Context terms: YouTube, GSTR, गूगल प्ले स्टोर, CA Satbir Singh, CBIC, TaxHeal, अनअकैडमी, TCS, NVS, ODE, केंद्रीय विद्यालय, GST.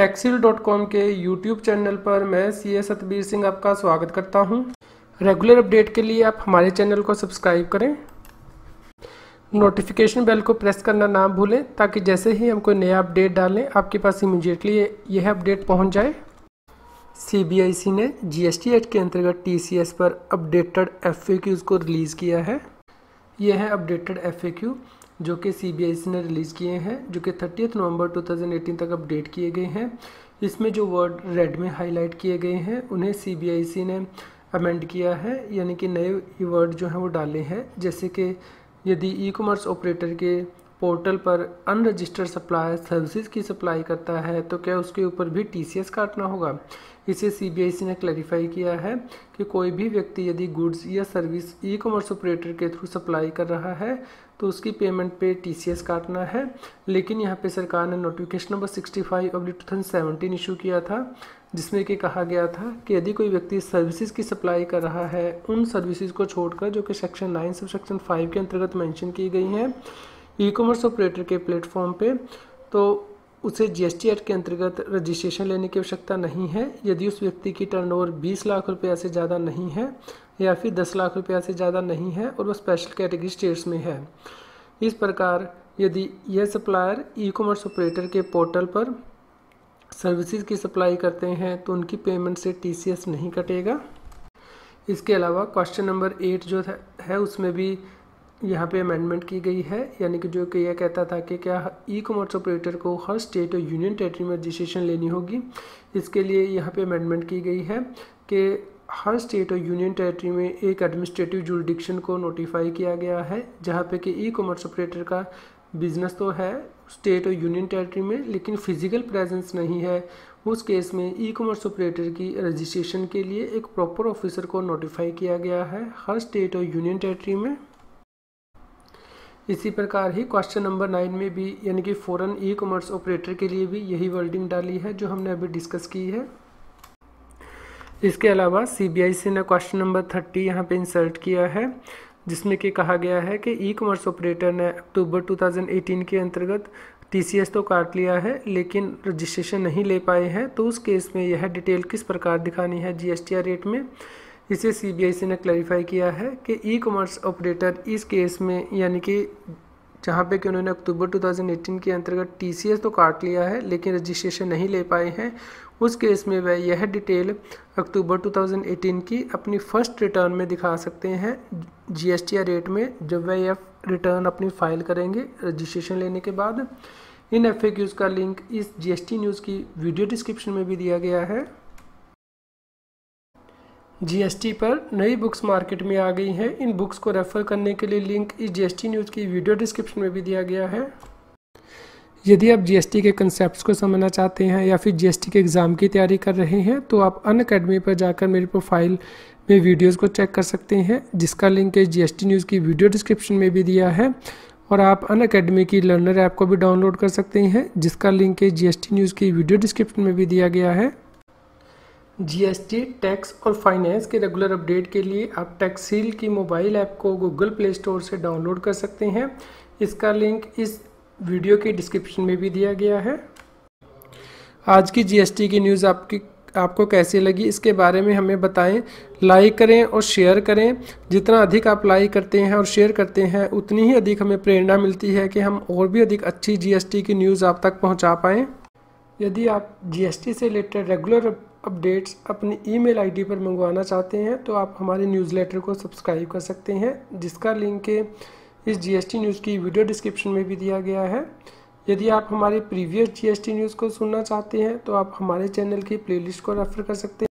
taxheal.com के YouTube channel पर मैं सीए सतबीर सिंह आपका स्वागत करता हूं। रेगुलर अपडेट के लिए आप हमारे चैनल को सब्सक्राइब करें, नोटिफिकेशन बेल को प्रेस करना ना भूलें ताकि जैसे ही हम कोई नया अपडेट डालें आपके पास इमीडिएटली यह अपडेट पहुंच जाए। CBIC ने GST एक्ट के अंतर्गत TCS पर अपडेटेड FAQs को रिलीज़ किया है। यह है अपडेटेड FAQ जो कि CBIC ने रिलीज़ किए हैं, जो कि 30 नवंबर 2018 तक अपडेट किए गए हैं। इसमें जो वर्ड रेड में हाईलाइट किए गए हैं उन्हें CBIC ने अमेंड किया है, यानी कि नए वर्ड जो हैं वो डाले हैं, जैसे कि यदि ई-कॉमर्स ऑपरेटर के पोर्टल पर अनरजिस्टर्ड सप्लायर सर्विसेज की सप्लाई करता है तो क्या उसके ऊपर भी TCS काटना होगा। इसे CBIC ने क्लैरिफाई किया है कि कोई भी व्यक्ति यदि गुड्स या सर्विस ई-कॉमर्स ऑपरेटर के थ्रू सप्लाई कर रहा है तो उसकी पेमेंट पे TCS काटना है। लेकिन यहाँ पे सरकार ने नोटिफिकेशन नंबर 65/2017 इशू किया था जिसमें कि कहा गया था कि यदि कोई व्यक्ति सर्विसेज की सप्लाई कर रहा है उन सर्विसेज को छोड़कर जो कि सेक्शन 9 सबसेक्शन 5 के अंतर्गत मेंशन की गई हैं ई-कॉमर्स ऑपरेटर के प्लेटफॉर्म पे, तो उसे GST एक्ट के अंतर्गत रजिस्ट्रेशन लेने की आवश्यकता नहीं है यदि उस व्यक्ति की टर्नओवर 20 लाख रुपया से ज़्यादा नहीं है या फिर 10 लाख रुपया से ज़्यादा नहीं है और वह स्पेशल कैटेगरी स्टेट्स में है। इस प्रकार यदि यह सप्लायर ई-कॉमर्स ऑपरेटर के पोर्टल पर सर्विसेज की सप्लाई करते हैं तो उनकी पेमेंट से TCS नहीं कटेगा। इसके अलावा क्वेश्चन नंबर 8 जो है उसमें भी यहाँ पे अमेंडमेंट की गई है, यानी कि जो कि यह कहता था कि क्या ई-कॉमर्स ऑपरेटर को हर स्टेट और यूनियन टेरिटरी में रजिस्ट्रेशन लेनी होगी। इसके लिए यहाँ पे अमेंडमेंट की गई है कि हर स्टेट और यूनियन टेरिटरी में एक एडमिनिस्ट्रेटिव जुरिडिक्शन को नोटिफाई किया गया है जहाँ पे कि ई-कॉमर्स ऑपरेटर का बिजनेस तो है स्टेट और यूनियन टेरिटरी में लेकिन फिजिकल प्रेजेंस नहीं है। उस केस में ई-कॉमर्स ऑपरेटर की रजिस्ट्रेशन के लिए एक प्रॉपर ऑफिसर को नोटिफाई किया गया है हर स्टेट और यूनियन टेरिटरी में। इसी प्रकार ही क्वेश्चन नंबर 9 में भी, यानी कि फॉरेन ई-कॉमर्स ऑपरेटर के लिए भी यही वर्डिंग डाली है जो हमने अभी डिस्कस की है। इसके अलावा CBIC ने क्वेश्चन नंबर 30 यहाँ पे इंसर्ट किया है जिसमें कि कहा गया है कि ई-कॉमर्स ऑपरेटर ने अक्टूबर 2018 के अंतर्गत TCS तो काट लिया है लेकिन रजिस्ट्रेशन नहीं ले पाए हैं तो उस केस में यह डिटेल किस प्रकार दिखानी है GSTR रेट में। इसे CBIC ने क्लैरिफाई किया है कि ई-कॉमर्स ऑपरेटर इस केस में, यानी कि जहाँ पे कि उन्होंने अक्टूबर 2018 के अंतर्गत TCS तो काट लिया है लेकिन रजिस्ट्रेशन नहीं ले पाए हैं, उस केस में वह यह डिटेल अक्टूबर 2018 की अपनी फर्स्ट रिटर्न में दिखा सकते हैं GSTR रेट में, जब वह यह रिटर्न अपनी फाइल करेंगे रजिस्ट्रेशन लेने के बाद। इन FAQs का लिंक इस GST न्यूज़ की वीडियो डिस्क्रिप्शन में भी दिया गया है। GST पर नई बुक्स मार्केट में आ गई हैं, इन बुक्स को रेफ़र करने के लिए लिंक इस GST न्यूज़ की वीडियो डिस्क्रिप्शन में भी दिया गया है। यदि आप GST के कंसेप्ट्स को समझना चाहते हैं या फिर GST के एग्ज़ाम की तैयारी कर रहे हैं तो आप अनअकैडमी पर जाकर मेरी प्रोफाइल में वीडियोज़ को चेक कर सकते हैं जिसका लिंक इस GST न्यूज़ की वीडियो डिस्क्रिप्शन में भी दिया है। और आप अनअकैडमी की लर्नर ऐप को भी डाउनलोड कर सकते हैं जिसका लिंक इस GST न्यूज़ की वीडियो डिस्क्रिप्शन में भी दिया गया है। GST, टैक्स और फाइनेंस के रेगुलर अपडेट के लिए आप TaxHeal की मोबाइल ऐप को गूगल प्ले स्टोर से डाउनलोड कर सकते हैं। इसका लिंक इस वीडियो के डिस्क्रिप्शन में भी दिया गया है। आज की GST की न्यूज़ आपको कैसी लगी इसके बारे में हमें बताएं, लाइक करें और शेयर करें। जितना अधिक आप लाइक करते हैं और शेयर करते हैं उतनी ही अधिक हमें प्रेरणा मिलती है कि हम और भी अधिक अच्छी GST की न्यूज़ आप तक पहुँचा पाएँ। यदि आप GST से रिलेटेड रेगुलर अपडेट्स अपनी ईमेल आईडी पर मंगवाना चाहते हैं तो आप हमारे न्यूज़लेटर को सब्सक्राइब कर सकते हैं जिसका लिंक इस GST न्यूज़ की वीडियो डिस्क्रिप्शन में भी दिया गया है। यदि आप हमारे प्रीवियस GST न्यूज़ को सुनना चाहते हैं तो आप हमारे चैनल की प्लेलिस्ट को रेफ़र कर सकते हैं।